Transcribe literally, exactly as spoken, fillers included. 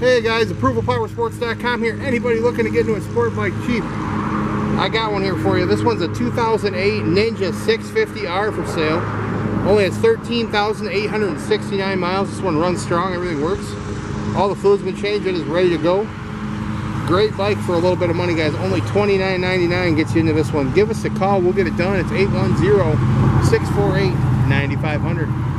Hey guys, Approval Power Sports dot com here. Anybody looking to get into a sport bike cheap? I got one here for you. This one's a two thousand eight Ninja six fifty R for sale. Only has thirteen thousand eight hundred sixty-nine miles. This one runs strong, everything works. All the fluid's been changed, it is ready to go. Great bike for a little bit of money, guys. Only twenty-nine ninety-nine gets you into this one. Give us a call, we'll get it done. It's eight one zero, six four eight, nine five hundred.